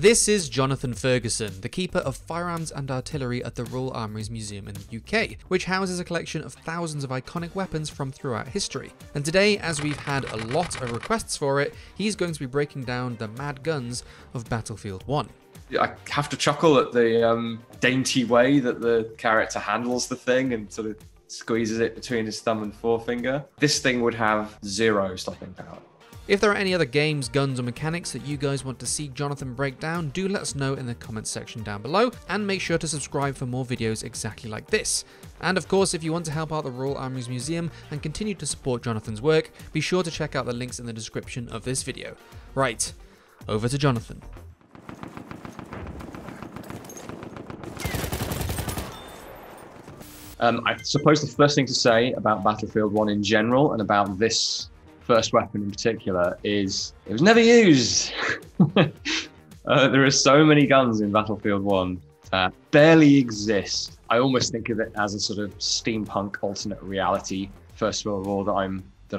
This is Jonathan Ferguson, the keeper of firearms and artillery at the Royal Armouries Museum in the UK, which houses a collection of thousands of iconic weapons from throughout history. And today, as we've had a lot of requests for it, he's going to be breaking down the mad guns of Battlefield 1. I have to chuckle at the dainty way that the character handles the thing and sort of squeezes it between his thumb and forefinger. This thing would have zero stopping power. If there are any other games, guns, or mechanics that you guys want to see Jonathan break down, do let us know in the comments section down below, and make sure to subscribe for more videos exactly like this. And of course, if you want to help out the Royal Armouries Museum and continue to support Jonathan's work, be sure to check out the links in the description of this video. Right, over to Jonathan. I suppose the first thing to say about Battlefield 1 in general, and about this first weapon in particular, is it was never used. There are so many guns in Battlefield 1 that barely exist. I almost think of it as a sort of steampunk alternate reality First World War that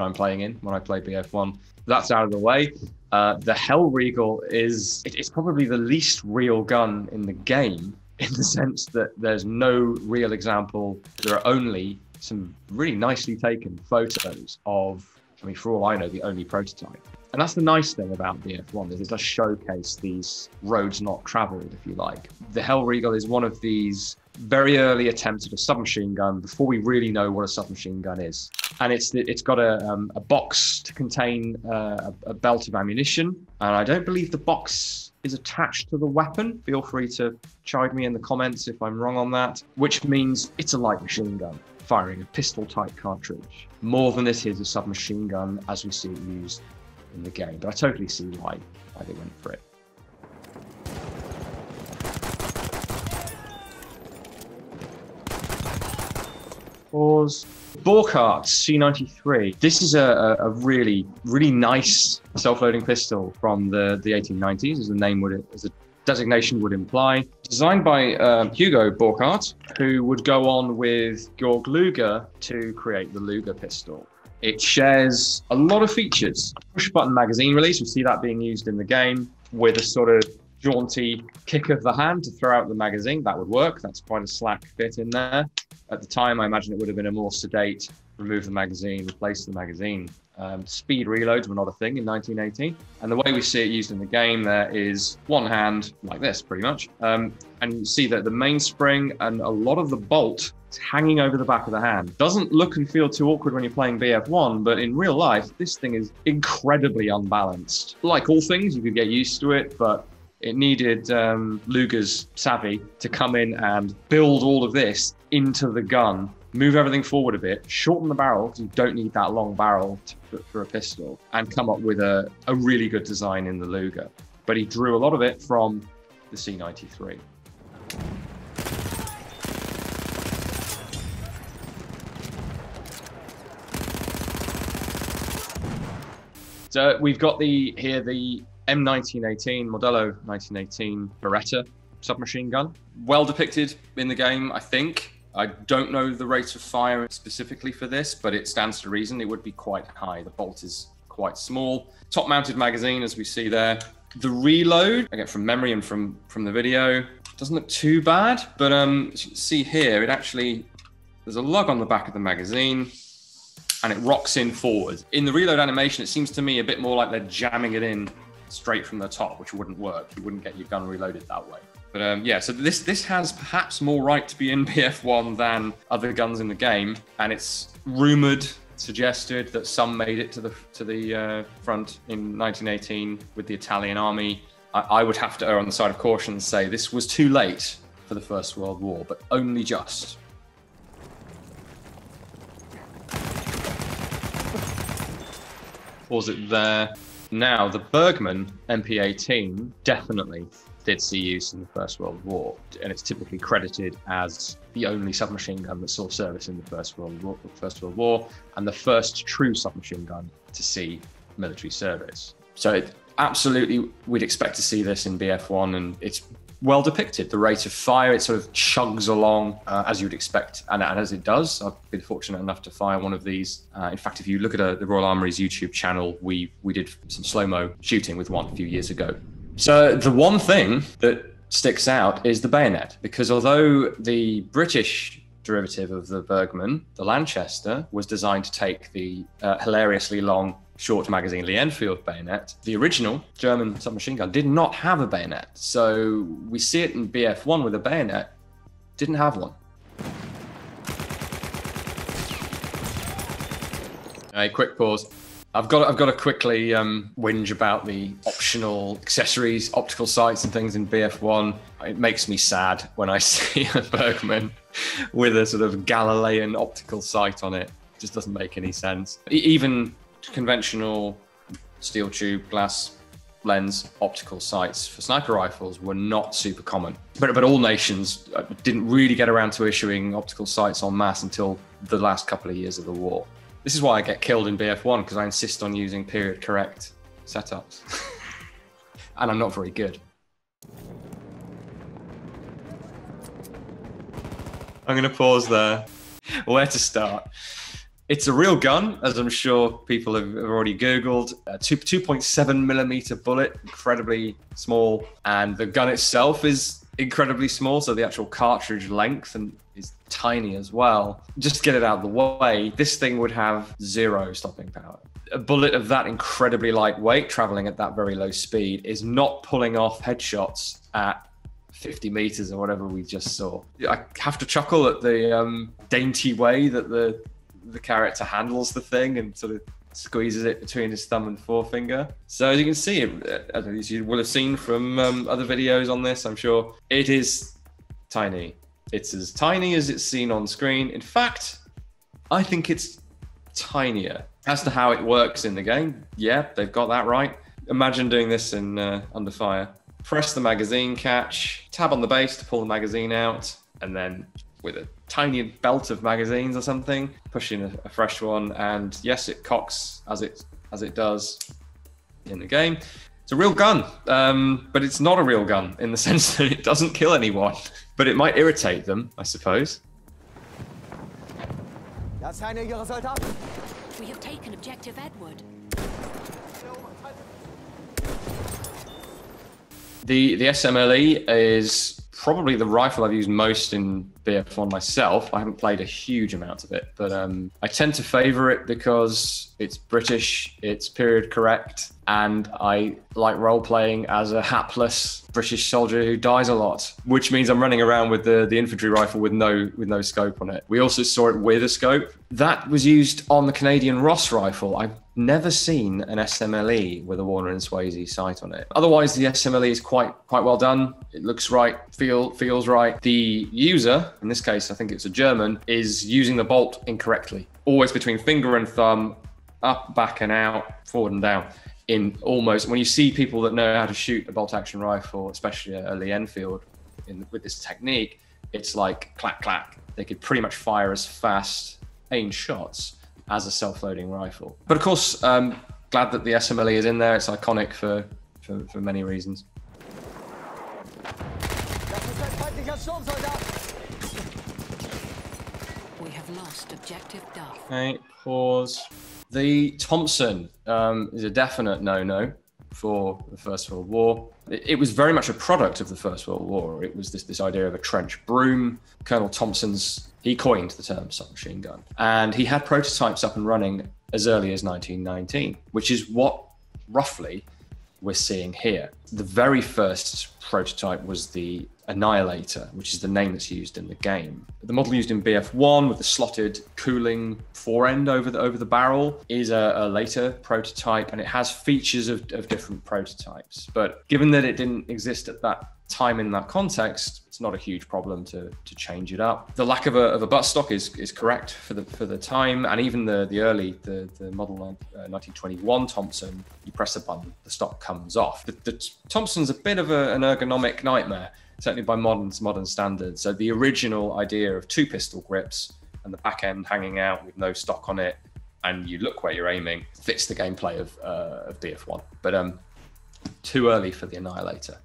I'm playing in when I play BF1. That's out of the way. The Hellriegel it's probably the least real gun in the game, in the sense that there's no real example. There are only some really nicely taken photos of, I mean, for all I know, the only prototype. And that's the nice thing about BF1, is it does showcase these roads not traveled, if you like. The Hellriegel is one of these very early attempts at a submachine gun before we really know what a submachine gun is. And it's got a box to contain a belt of ammunition. And I don't believe the box is attached to the weapon. Feel free to chide me in the comments if I'm wrong on that, which means it's a light machine gun firing a pistol-type cartridge, more than it is a submachine gun as we see it used in the game. But I totally see why they went for it. Pause. Borchardt C93. This is a really, really nice self-loading pistol from the 1890s, as the name would, as the designation would imply. Designed by Hugo Borchardt, who would go on with Georg Luger to create the Luger pistol. It shares a lot of features. Push-button magazine release, we see that being used in the game, with a sort of jaunty kick of the hand to throw out the magazine. That would work. That's quite a slack fit in there. At the time, I imagine it would have been a more sedate, remove the magazine, replace the magazine. Speed reloads were not a thing in 1918. And the way we see it used in the game there is one hand, like this, pretty much. And you see that the mainspring and a lot of the bolt is hanging over the back of the hand. Doesn't look and feel too awkward when you're playing BF1, but in real life, this thing is incredibly unbalanced. Like all things, you could get used to it, but it needed Luger's savvy to come in and build all of this into the gun, move everything forward a bit, shorten the barrel, because you don't need that long barrel for a pistol, and come up with a really good design in the Luger. But he drew a lot of it from the C93. So we've got the M1918, Modelo 1918 Beretta submachine gun. Well depicted in the game, I think. I don't know the rate of fire specifically for this, but it stands to reason it would be quite high. The bolt is quite small. Top-mounted magazine, as we see there. The reload, again, from memory and from the video, doesn't look too bad, but as you can see here, it actually, there's a lug on the back of the magazine, and it rocks in forward. In the reload animation, it seems to me a bit more like they're jamming it in straight from the top, which wouldn't work. You wouldn't get your gun reloaded that way. But yeah, so this has perhaps more right to be in BF1 than other guns in the game, and it's rumored, suggested that some made it to the front in 1918 with the Italian army. I would have to err on the side of caution and say this was too late for the First World War, but only just. Pause it there. Now, the Bergmann MP18 definitely did see use in the First World War, and it's typically credited as the only submachine gun that saw service in the First World War, and the first true submachine gun to see military service. So it, absolutely, we'd expect to see this in BF1, and it's well depicted. The rate of fire, it sort of chugs along as you'd expect, and as it does. I've been fortunate enough to fire one of these. In fact, if you look at the Royal Armouries YouTube channel, we did some slow-mo shooting with one a few years ago. So the one thing that sticks out is the bayonet, because although the British derivative of the Bergmann, the Lanchester, was designed to take the hilariously long Short magazine Lee Enfield bayonet, the original German submachine gun did not have a bayonet. So we see it in BF1 with a bayonet, didn't have one. A quick pause. I've got to quickly whinge about the optional accessories, optical sights and things in BF1. It makes me sad when I see a Bergmann with a sort of Galilean optical sight on it. It just doesn't make any sense. Even conventional steel tube, glass lens, optical sights for sniper rifles were not super common. But all nations didn't really get around to issuing optical sights en masse until the last couple of years of the war. This is why I get killed in BF1, because I insist on using period correct setups. And I'm not very good. I'm gonna pause there. Where to start? It's a real gun, as I'm sure people have already Googled. A 2.7mm bullet, incredibly small. And the gun itself is incredibly small, so the actual cartridge length is tiny as well. Just to get it out of the way, this thing would have 0 stopping power. A bullet of that incredibly lightweight, traveling at that very low speed, is not pulling off headshots at 50 meters or whatever we just saw. I have to chuckle at the dainty way that the character handles the thing and sort of squeezes it between his thumb and forefinger. So as you can see, as you will have seen from other videos on this, I'm sure, it is tiny. It's as tiny as it's seen on screen. In fact, I think it's tinier. As to how it works in the game, yeah, they've got that right. Imagine doing this in Under Fire. Press the magazine catch, tab on the base to pull the magazine out, and then with a tiny belt of magazines or something, pushing a fresh one, and yes, it cocks as it does in the game. It's a real gun, but it's not a real gun in the sense that it doesn't kill anyone, but it might irritate them, I suppose. We have taken objective Edward. The SMLE is probably the rifle I've used most in BF1 myself. I haven't played a huge amount of it, but I tend to favor it because it's British, it's period correct, and I like role-playing as a hapless British soldier who dies a lot, which means I'm running around with the infantry rifle with no scope on it. We also saw it with a scope. That was used on the Canadian Ross rifle. I've never seen an SMLE with a Warner and Swasey sight on it. Otherwise, the SMLE is quite well done. It looks right, feels right. The user, in this case, I think it's a German, is using the bolt incorrectly. Always between finger and thumb, up, back and out, forward and down. In almost, when you see people that know how to shoot a bolt action rifle, especially a Lee Enfield with this technique, it's like clack, clack. They could pretty much fire as fast aimed shots as a self-loading rifle. But of course, glad that the SMLE is in there. It's iconic for many reasons. We have lost objective Duff. Okay, pause. The Thompson is a definite no-no for the First World War. It was very much a product of the First World War. It was this idea of a trench broom. Colonel Thompson's, he coined the term submachine gun. And he had prototypes up and running as early as 1919, which is what roughly we're seeing here. The very first prototype was the Annihilator, which is the name that's used in the game. The model used in BF1 with the slotted cooling forend over the barrel is a later prototype, and it has features of different prototypes. But given that it didn't exist at that time in that context, it's not a huge problem to change it up. The lack of a buttstock is correct for the time, and even the early model 1921 Thompson. You press a button, the stock comes off. The Thompson's a bit of an ergonomic nightmare, certainly by modern standards. So the original idea of 2 pistol grips and the back end hanging out with no stock on it, and you look where you're aiming, fits the gameplay of BF1. But too early for the Annihilator.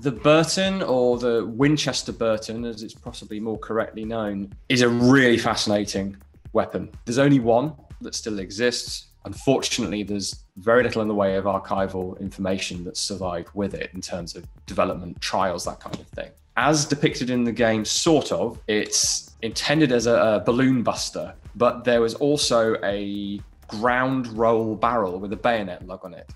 The Burton, or the Winchester Burton, as it's possibly more correctly known, is a really fascinating weapon. There's only one that still exists. Unfortunately, there's very little in the way of archival information that's survived with it in terms of development, trials, that kind of thing. As depicted in the game, sort of, it's intended as a balloon buster, but there was also a ground roll barrel with a bayonet lug on it.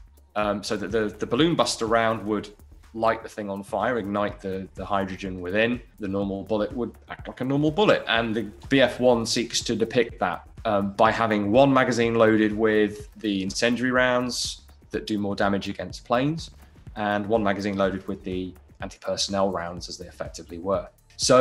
So that the balloon buster round would light the thing on fire, ignite the hydrogen within. The normal bullet would act like a normal bullet. And the BF1 seeks to depict that by having one magazine loaded with the incendiary rounds that do more damage against planes, and one magazine loaded with the anti-personnel rounds, as they effectively were. So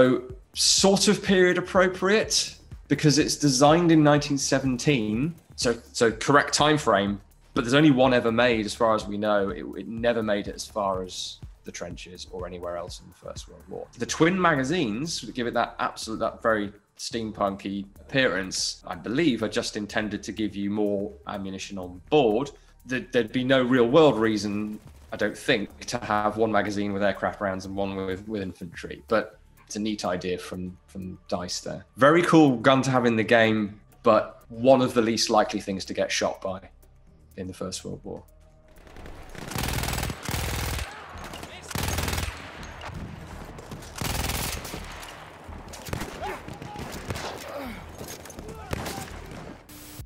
sort of period appropriate, because it's designed in 1917, so correct time frame, but there's only one ever made, as far as we know. It never made it as far as the trenches or anywhere else in the First World War. The twin magazines would give it that absolute, that very steampunky appearance, I believe, are just intended to give you more ammunition on board. There'd be no real world reason, I don't think, to have one magazine with aircraft rounds and one with infantry, but it's a neat idea from DICE there. Very cool gun to have in the game, but one of the least likely things to get shot by in the First World War.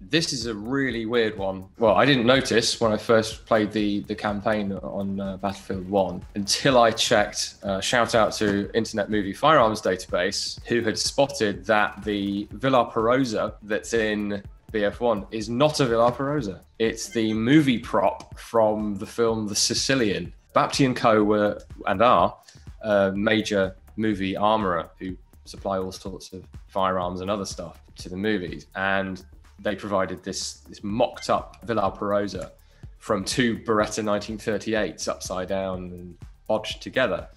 This is a really weird one. Well, I didn't notice when I first played the campaign on Battlefield 1 until I checked, shout out to Internet Movie Firearms Database, who had spotted that the Villar Perosa that's in BF1 is not a Villar Perosa. It's the movie prop from the film The Sicilian. Bapti and Co were, and are, a major movie armourer who supply all sorts of firearms and other stuff to the movies. And they provided this mocked up Villar Perosa from two Beretta 1938s upside down and bodged together.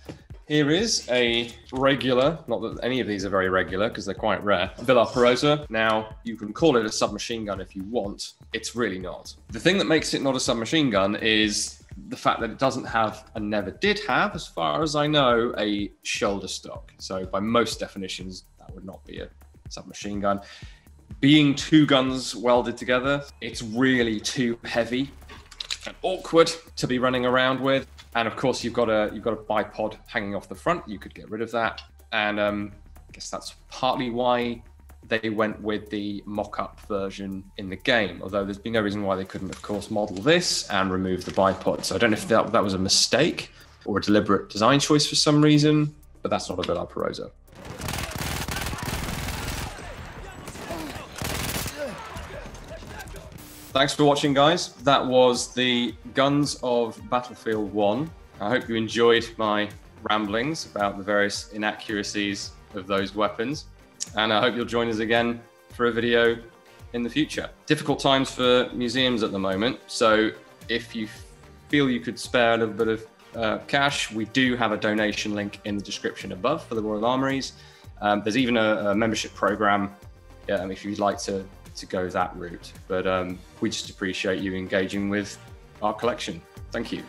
Here is a regular, not that any of these are very regular because they're quite rare, Villar Perosa. Now, you can call it a submachine gun if you want. It's really not. The thing that makes it not a submachine gun is the fact that it doesn't have, and never did have, as far as I know, a shoulder stock. So by most definitions, that would not be a submachine gun. Being two guns welded together, it's really too heavy and awkward to be running around with. And of course, you've got a bipod hanging off the front. You could get rid of that, and I guess that's partly why they went with the mock-up version in the game. Although there's been no reason why they couldn't, of course, model this and remove the bipod. So I don't know if that was a mistake or a deliberate design choice for some reason, but that's not a Villar Perosa. Thanks for watching, guys. That was the guns of Battlefield 1. I hope you enjoyed my ramblings about the various inaccuracies of those weapons, and I hope you'll join us again for a video in the future. Difficult times for museums at the moment, so if you feel you could spare a little bit of cash, we do have a donation link in the description above for the Royal Armouries. There's even a membership program if you'd like to go that route, but we just appreciate you engaging with our collection. Thank you.